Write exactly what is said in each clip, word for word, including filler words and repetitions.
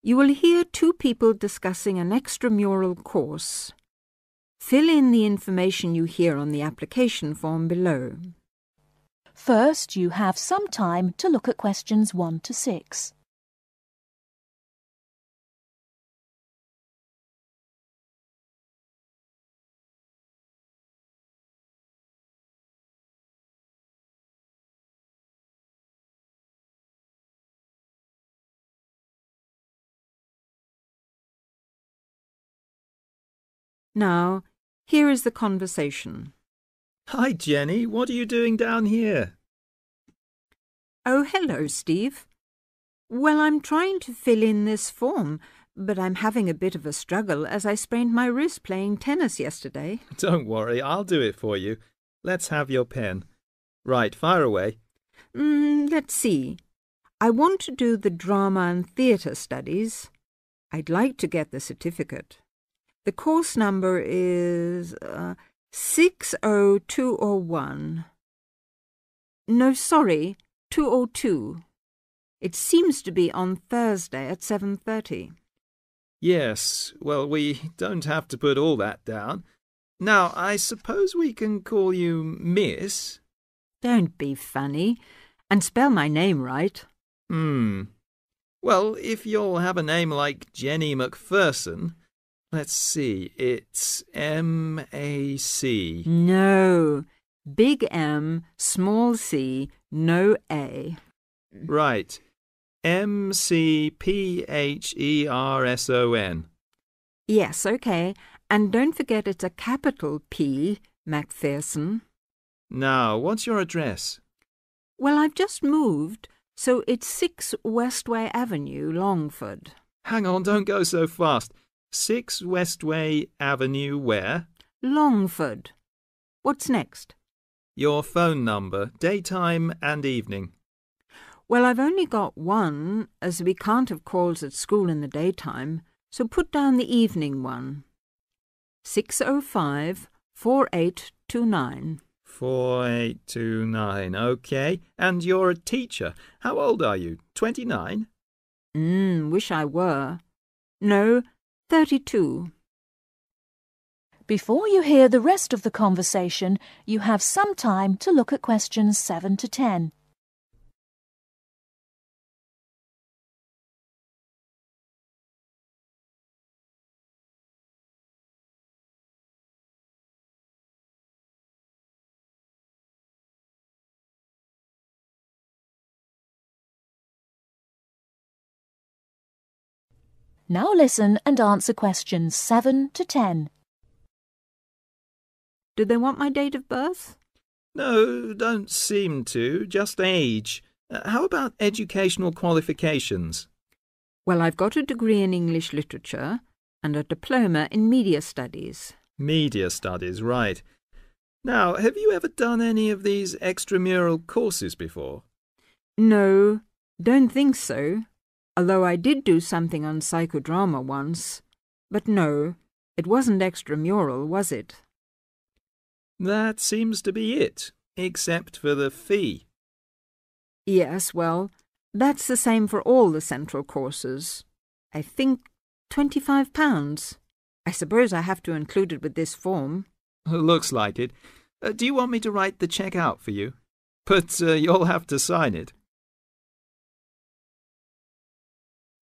You will hear two people discussing an extramural course. Fill in the information you hear on the application form below. First, you have some time to look at questions one to six. Now, here is the conversation. Hi, Jenny. What are you doing down here? Oh, hello, Steve. Well, I'm trying to fill in this form, but I'm having a bit of a struggle as I sprained my wrist playing tennis yesterday. Don't worry, I'll do it for you. Let's have your pen. Right, fire away. Mm, let's see. I want to do the drama and theatre studies. I'd like to get the certificate. The course number is uh, six oh two oh one. No, sorry, two oh two. It seems to be on Thursday at seven thirty. Yes, well, we don't have to put all that down. Now, I suppose we can call you Miss? Don't be funny, and spell my name right. Hmm. Well, if you'll have a name like Jenny MacPherson... Let's see, it's M A C. No, big M, small c, no A. Right, M C P H E R S O N. Yes, OK, and don't forget it's a capital P, MacPherson. Now, what's your address? Well, I've just moved, so it's six Westway Avenue, Longford. Hang on, don't go so fast. Six Westway Avenue where? Longford. What's next? Your phone number, daytime and evening. Well, I've only got one, as we can't have calls at school in the daytime, so put down the evening one. six oh five, four eight two nine. four eight two nine, OK. And you're a teacher. How old are you? twenty-nine? Mmm, wish I were. No. thirty-two. Before you hear the rest of the conversation, you have some time to look at questions seven to ten. Now listen and answer questions seven to ten. Do they want my date of birth? No, don't seem to, just age. Uh, how about educational qualifications? Well, I've got a degree in English literature and a diploma in media studies. Media studies, right. Now, have you ever done any of these extramural courses before? No, don't think so. Although I did do something on psychodrama once. But no, it wasn't extramural, was it? That seems to be it, except for the fee. Yes, well, that's the same for all the central courses. I think twenty-five pounds. I suppose I have to include it with this form. Looks like it. Uh, do you want me to write the cheque out for you? But uh, you'll have to sign it.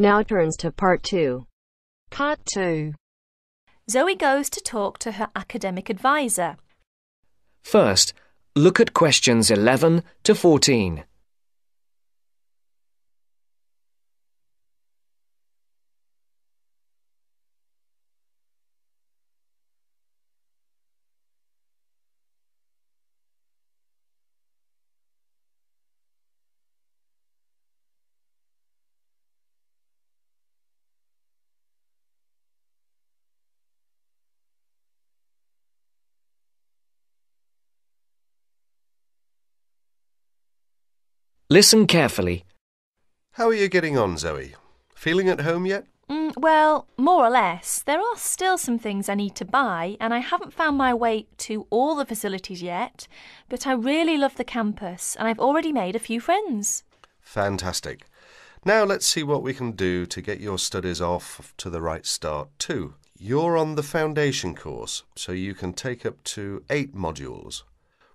Now turns to part two. Part two. Zoe goes to talk to her academic advisor. First, look at questions eleven to fourteen. Listen carefully. How are you getting on, Zoe? Feeling at home yet? Mm, well, more or less. There are still some things I need to buy, and I haven't found my way to all the facilities yet, but I really love the campus, and I've already made a few friends. Fantastic. Now let's see what we can do to get your studies off to the right start too. You're on the foundation course, so you can take up to eight modules.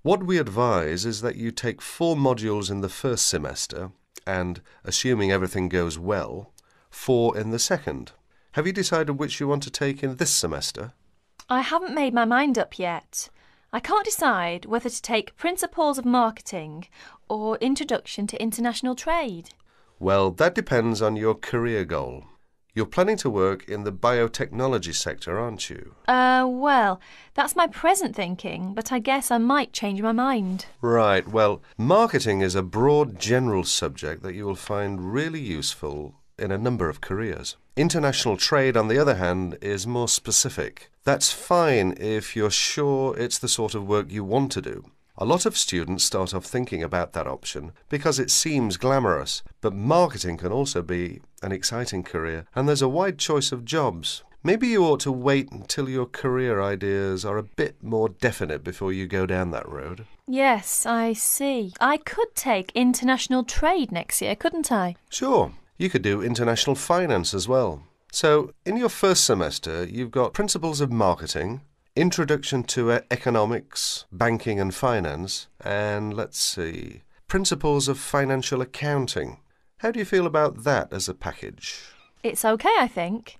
What we advise is that you take four modules in the first semester and, assuming everything goes well, four in the second. Have you decided which you want to take in this semester? I haven't made my mind up yet. I can't decide whether to take Principles of Marketing or Introduction to International Trade. Well, that depends on your career goal. You're planning to work in the biotechnology sector, aren't you? Uh, well, that's my present thinking, but I guess I might change my mind. Right, well, marketing is a broad general subject that you will find really useful in a number of careers. International trade, on the other hand, is more specific. That's fine if you're sure it's the sort of work you want to do. A lot of students start off thinking about that option because it seems glamorous, but marketing can also be an exciting career, and there's a wide choice of jobs. Maybe you ought to wait until your career ideas are a bit more definite before you go down that road. Yes, I see. I could take international trade next year, couldn't I? Sure. You could do international finance as well. So, in your first semester, you've got Principles of Marketing, Introduction to Economics, Banking and Finance, and let's see, Principles of Financial Accounting. How do you feel about that as a package? It's okay, I think.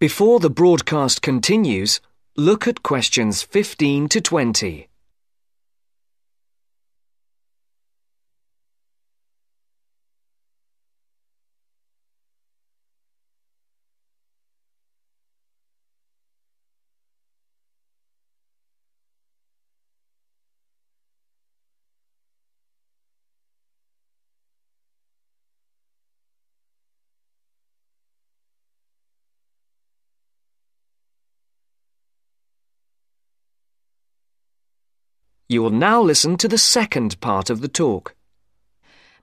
Before the broadcast continues, look at questions fifteen to twenty. You will now listen to the second part of the talk.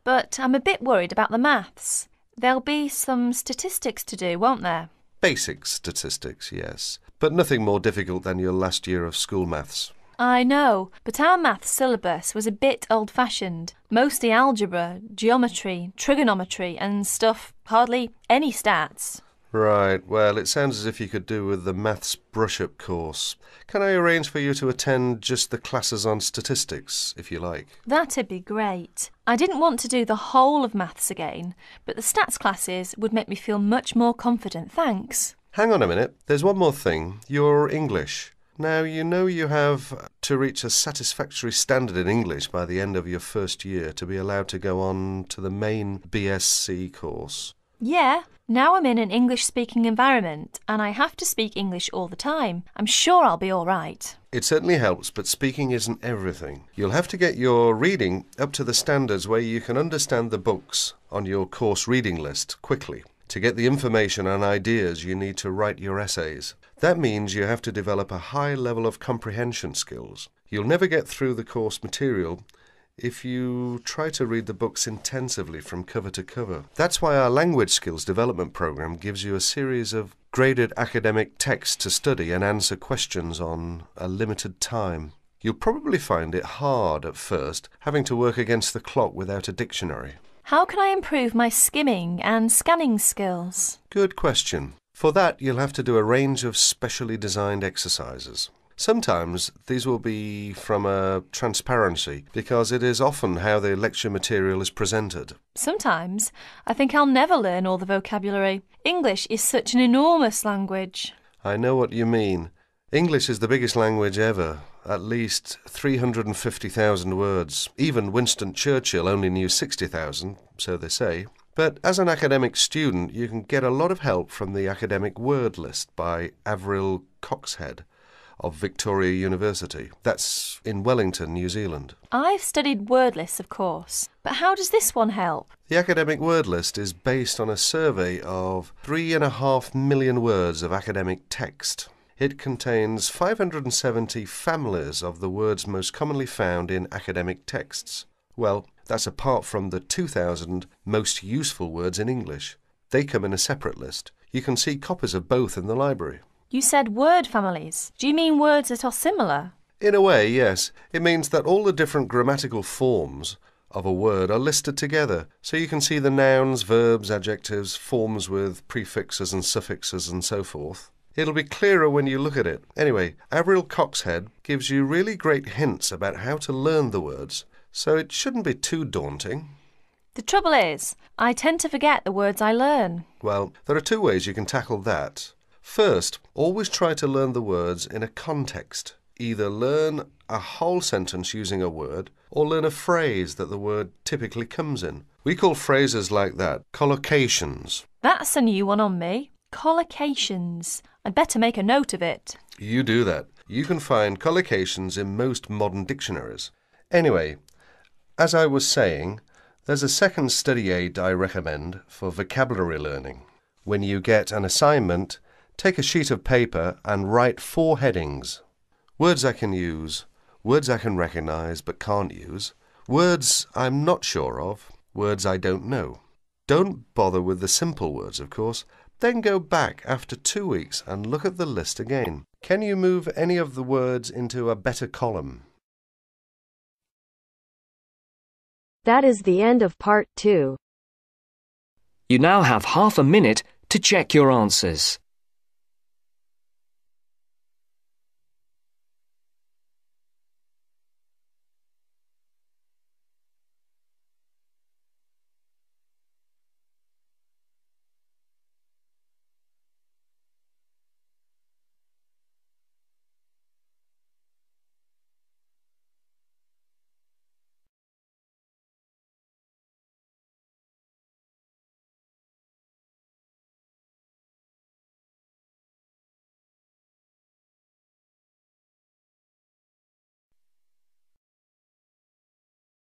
But I'm a bit worried about the maths. There'll be some statistics to do, won't there? Basic statistics, yes. But nothing more difficult than your last year of school maths. I know, but our maths syllabus was a bit old-fashioned. Mostly algebra, geometry, trigonometry and stuff, hardly any stats. Right, well, it sounds as if you could do with the Maths Brush-Up course. Can I arrange for you to attend just the classes on statistics, if you like? That'd be great. I didn't want to do the whole of maths again, but the stats classes would make me feel much more confident, thanks. Hang on a minute, there's one more thing. Your English. Now, you know you have to reach a satisfactory standard in English by the end of your first year to be allowed to go on to the main B S c course. Yeah, now I'm in an English-speaking environment and I have to speak English all the time. I'm sure I'll be all right. It certainly helps, but speaking isn't everything. You'll have to get your reading up to the standards where you can understand the books on your course reading list quickly to get the information and ideas you need to write your essays. That means you have to develop a high level of comprehension skills. You'll never get through the course material if you try to read the books intensively from cover to cover. That's why our language skills development program gives you a series of graded academic texts to study and answer questions on a limited time. You'll probably find it hard at first, having to work against the clock without a dictionary. How can I improve my skimming and scanning skills? Good question. For that, you'll have to do a range of specially designed exercises. Sometimes these will be from a transparency, because it is often how the lecture material is presented. Sometimes I think I'll never learn all the vocabulary. English is such an enormous language. I know what you mean. English is the biggest language ever, at least three hundred fifty thousand words. Even Winston Churchill only knew sixty thousand, so they say. But as an academic student, you can get a lot of help from the Academic Word List by Avril Coxhead of Victoria University. That's in Wellington, New Zealand. I've studied word lists, of course, but how does this one help? The Academic Word List is based on a survey of three and a half million words of academic text. It contains five hundred seventy families of the words most commonly found in academic texts. Well, that's apart from the two thousand most useful words in English. They come in a separate list. You can see copies of both in the library. You said word families. Do you mean words that are similar? In a way, yes. It means that all the different grammatical forms of a word are listed together, so you can see the nouns, verbs, adjectives, forms with prefixes and suffixes and so forth. It'll be clearer when you look at it. Anyway, Avril Coxhead gives you really great hints about how to learn the words, so it shouldn't be too daunting. The trouble is, I tend to forget the words I learn. Well, there are two ways you can tackle that. First, always try to learn the words in a context. Either learn a whole sentence using a word or learn a phrase that the word typically comes in. We call phrases like that collocations. That's a new one on me. Collocations. I'd better make a note of it. You do that. You can find collocations in most modern dictionaries. Anyway, as I was saying, there's a second study aid I recommend for vocabulary learning. When you get an assignment, take a sheet of paper and write four headings. Words I can use, words I can recognise but can't use, words I'm not sure of, words I don't know. Don't bother with the simple words, of course. Then go back after two weeks and look at the list again. Can you move any of the words into a better column? That is the end of part two. You now have half a minute to check your answers.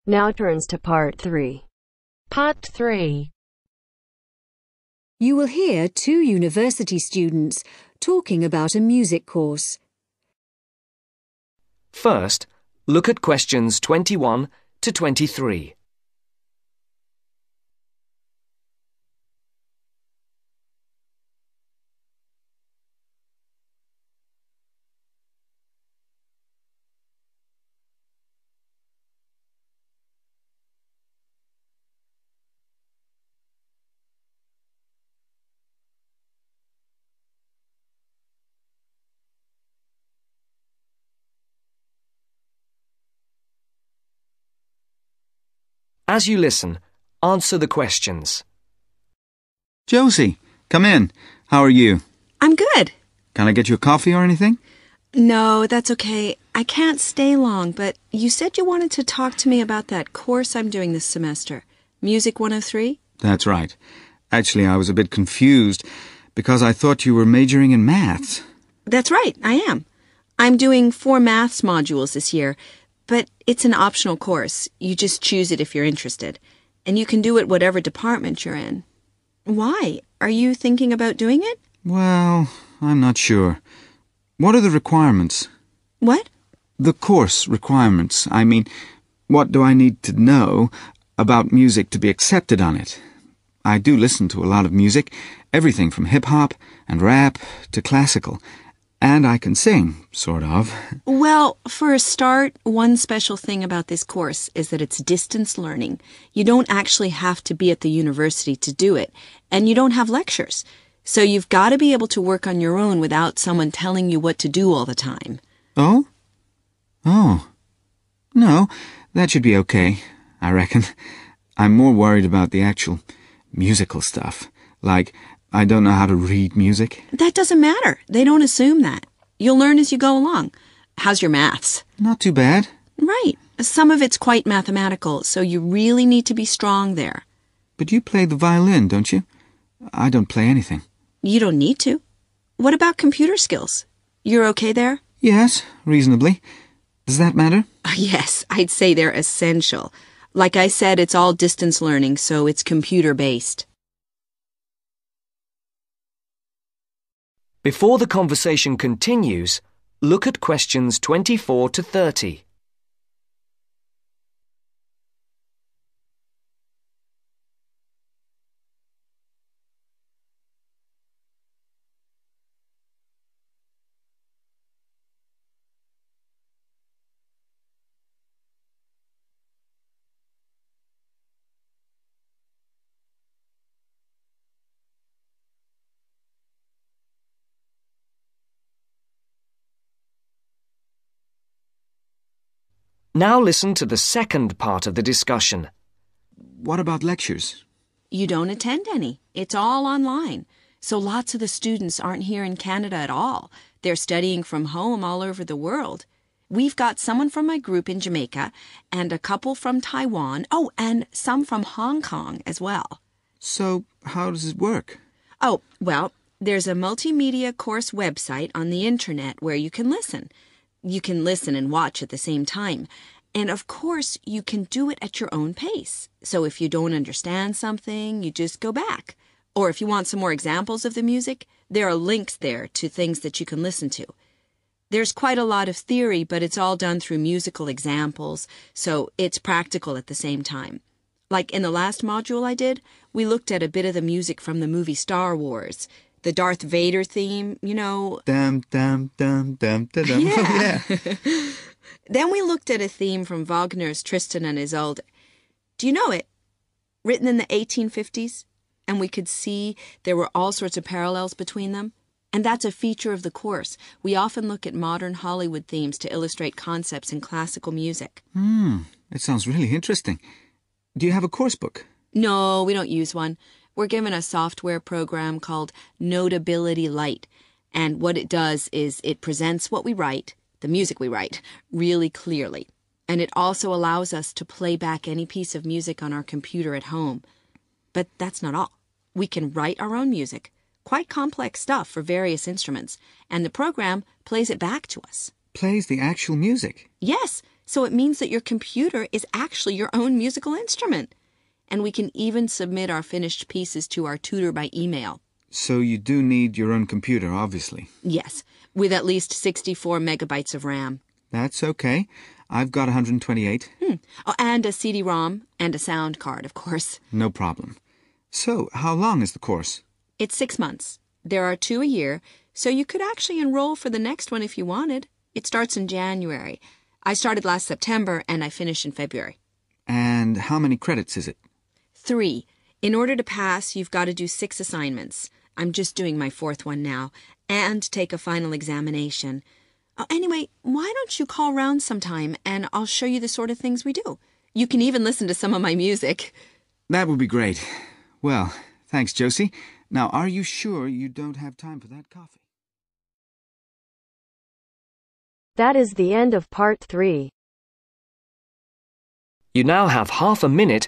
Now turns to part three. Part three. You will hear two university students talking about a music course. First, look at questions twenty-one to twenty-three. As you listen, answer the questions. Josie, come in. How are you? I'm good. Can I get you a coffee or anything? No, that's okay. I can't stay long, but you said you wanted to talk to me about that course I'm doing this semester, Music one oh three? That's right. Actually, I was a bit confused because I thought you were majoring in maths. That's right, I am. I'm doing four maths modules this year. But it's an optional course. You just choose it if you're interested. And you can do it whatever department you're in. Why? Are you thinking about doing it? Well, I'm not sure. What are the requirements? What? The course requirements. I mean, what do I need to know about music to be accepted on it? I do listen to a lot of music, everything from hip-hop and rap to classical. And I can sing, sort of. Well, for a start, one special thing about this course is that it's distance learning. You don't actually have to be at the university to do it, and you don't have lectures. So you've got to be able to work on your own without someone telling you what to do all the time. Oh? Oh. No, that should be okay, I reckon. I'm more worried about the actual musical stuff, like I don't know how to read music. That doesn't matter. They don't assume that. You'll learn as you go along. How's your maths? Not too bad. Right. Some of it's quite mathematical, so you really need to be strong there. But you play the violin, don't you? I don't play anything. You don't need to. What about computer skills? You're okay there? Yes, reasonably. Does that matter? Yes, I'd say they're essential. Like I said, it's all distance learning, so it's computer-based. Before the conversation continues, look at questions twenty-four to thirty. Now listen to the second part of the discussion. What about lectures? You don't attend any. It's all online. So lots of the students aren't here in Canada at all. They're studying from home all over the world. We've got someone from my group in Jamaica and a couple from Taiwan. Oh, and some from Hong Kong as well. So how does it work? Oh, well, there's a multimedia course website on the internet where you can listen. You can listen and watch at the same time. And, of course, you can do it at your own pace. So if you don't understand something, you just go back. Or if you want some more examples of the music, there are links there to things that you can listen to. There's quite a lot of theory, but it's all done through musical examples, so it's practical at the same time. Like in the last module I did, we looked at a bit of the music from the movie Star Wars, the Darth Vader theme, you know... Dum, dum, dum, dum, dum, dum. Yeah. Yeah. Then we looked at a theme from Wagner's Tristan and Isolde. Do you know it? Written in the eighteen fifties, and we could see there were all sorts of parallels between them. And that's a feature of the course. We often look at modern Hollywood themes to illustrate concepts in classical music. Hmm, it sounds really interesting. Do you have a course book? No, we don't use one. We're given a software program called Notability Lite. And what it does is it presents what we write, the music we write, really clearly. And it also allows us to play back any piece of music on our computer at home. But that's not all. We can write our own music. Quite complex stuff for various instruments, and the program plays it back to us. Plays the actual music? Yes, so it means that your computer is actually your own musical instrument. And we can even submit our finished pieces to our tutor by email. So you do need your own computer, obviously. Yes, with at least sixty-four megabytes of RAM. That's okay. I've got one hundred twenty-eight. Hmm. Oh, and a C D ROM and a sound card, of course. No problem. So, how long is the course? It's six months. There are two a year, so you could actually enroll for the next one if you wanted. It starts in January. I started last September, and I finish in February. And how many credits is it? Three. In order to pass, you've got to do six assignments. I'm just doing my fourth one now. And take a final examination. Oh, anyway, why don't you call round sometime, and I'll show you the sort of things we do. You can even listen to some of my music. That would be great. Well, thanks, Josie. Now, are you sure you don't have time for that coffee? That is the end of part three. You now have half a minute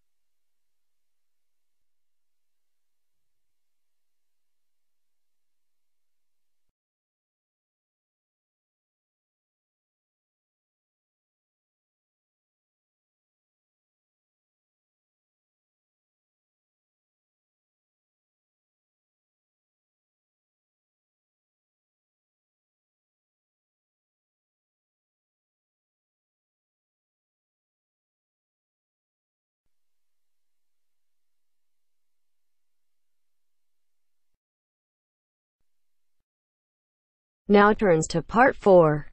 Now turns to part four.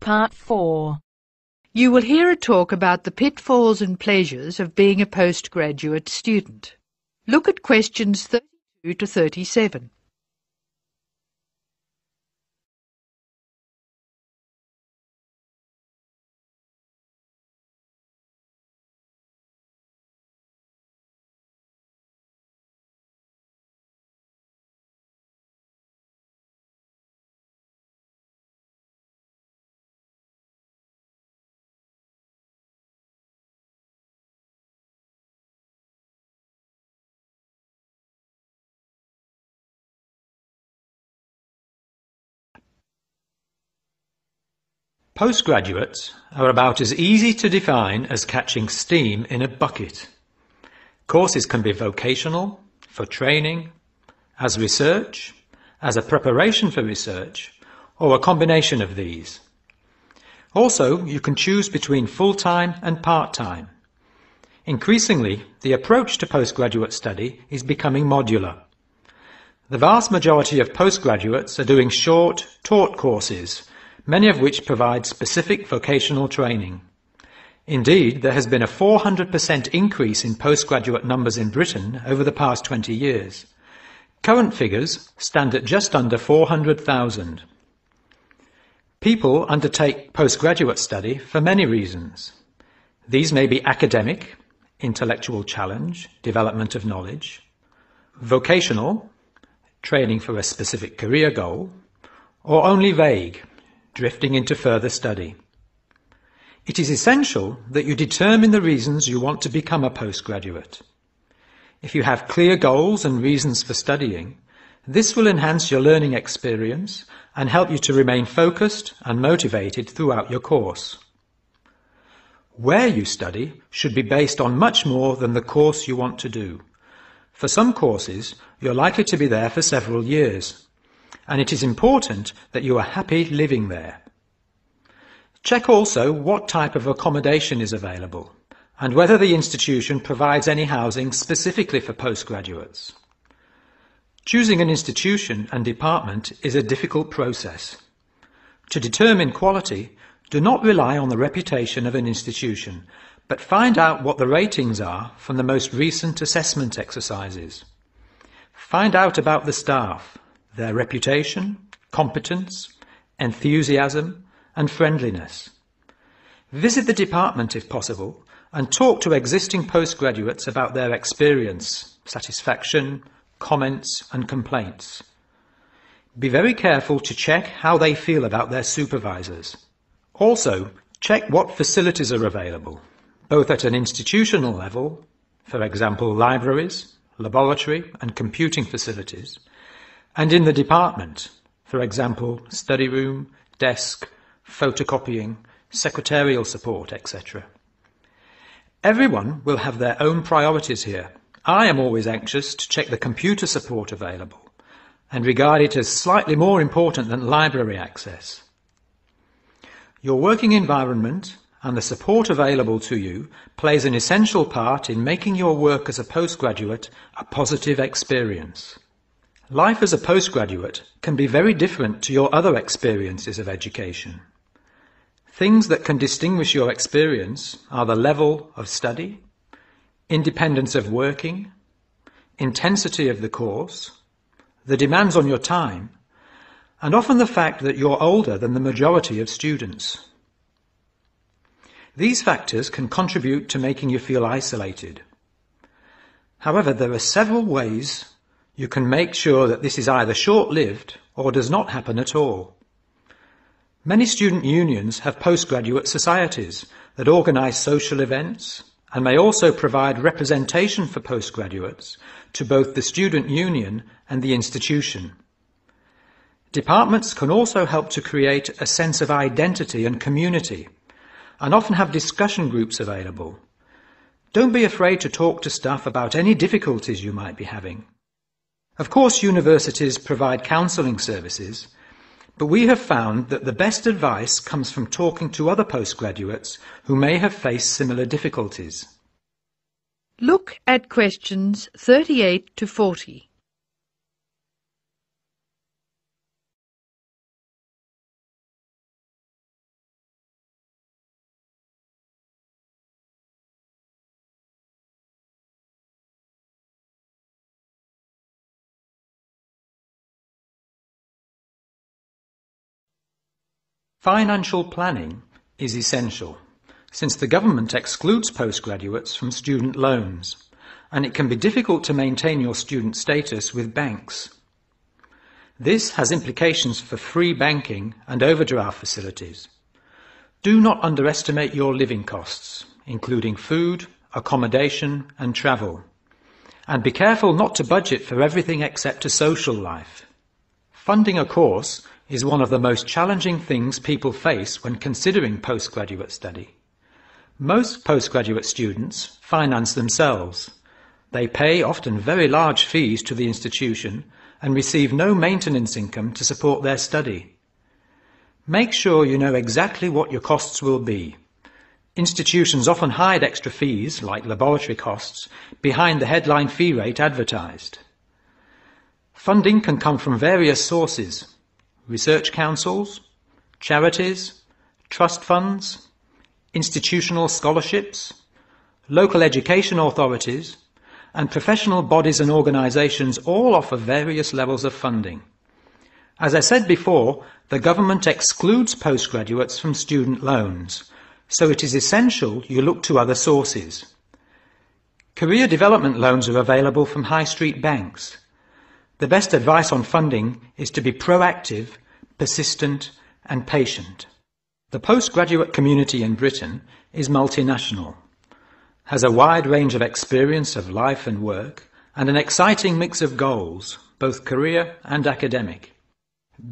Part four. You will hear a talk about the pitfalls and pleasures of being a postgraduate student. Look at questions thirty-two to thirty-seven. Postgraduates are about as easy to define as catching steam in a bucket. Courses can be vocational, for training, as research, as a preparation for research, or a combination of these. Also, you can choose between full-time and part-time. Increasingly, the approach to postgraduate study is becoming modular. The vast majority of postgraduates are doing short, taught courses, many of which provide specific vocational training. Indeed, there has been a four hundred percent increase in postgraduate numbers in Britain over the past twenty years. Current figures stand at just under four hundred thousand. People undertake postgraduate study for many reasons. These may be academic, intellectual challenge, development of knowledge, vocational, training for a specific career goal, or only vague, drifting into further study. It is essential that you determine the reasons you want to become a postgraduate. If you have clear goals and reasons for studying, this will enhance your learning experience and help you to remain focused and motivated throughout your course. Where you study should be based on much more than the course you want to do. For some courses, you're likely to be there for several years, and it is important that you are happy living there. Check also what type of accommodation is available and whether the institution provides any housing specifically for postgraduates. Choosing an institution and department is a difficult process. To determine quality, do not rely on the reputation of an institution, but find out what the ratings are from the most recent assessment exercises. Find out about the staff, their reputation, competence, enthusiasm, and friendliness. Visit the department if possible and talk to existing postgraduates about their experience, satisfaction, comments and complaints. Be very careful to check how they feel about their supervisors. Also, check what facilities are available, both at an institutional level, for example libraries, laboratory and computing facilities, and in the department, for example study room, desk, photocopying, secretarial support, et cetera. Everyone will have their own priorities here. I am always anxious to check the computer support available and regard it as slightly more important than library access. Your working environment and the support available to you plays an essential part in making your work as a postgraduate a positive experience. Life as a postgraduate can be very different to your other experiences of education. Things that can distinguish your experience are the level of study, independence of working, intensity of the course, the demands on your time, and often the fact that you're older than the majority of students. These factors can contribute to making you feel isolated. However, there are several ways you can make sure that this is either short-lived or does not happen at all. Many student unions have postgraduate societies that organise social events and may also provide representation for postgraduates to both the student union and the institution. Departments can also help to create a sense of identity and community, and often have discussion groups available. Don't be afraid to talk to staff about any difficulties you might be having. Of course, universities provide counselling services, but we have found that the best advice comes from talking to other postgraduates who may have faced similar difficulties. Look at questions thirty-eight to forty. Financial planning is essential, since the government excludes postgraduates from student loans, and it can be difficult to maintain your student status with banks. This has implications for free banking and overdraft facilities. Do not underestimate your living costs, including food, accommodation, and travel, and be careful not to budget for everything except a social life. Funding a course is one of the most challenging things people face when considering postgraduate study. Most postgraduate students finance themselves. They pay often very large fees to the institution and receive no maintenance income to support their study. Make sure you know exactly what your costs will be. Institutions often hide extra fees, like laboratory costs, behind the headline fee rate advertised. Funding can come from various sources: research councils, charities, trust funds, institutional scholarships, local education authorities, and professional bodies and organisations all offer various levels of funding. As I said before, the government excludes postgraduates from student loans, so it is essential you look to other sources. Career development loans are available from high street banks. The best advice on funding is to be proactive, persistent, and patient. The postgraduate community in Britain is multinational, has a wide range of experience of life and work, and an exciting mix of goals, both career and academic.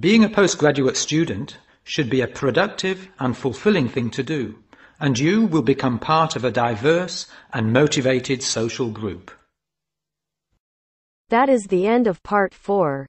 Being a postgraduate student should be a productive and fulfilling thing to do, and you will become part of a diverse and motivated social group. That is the end of part four.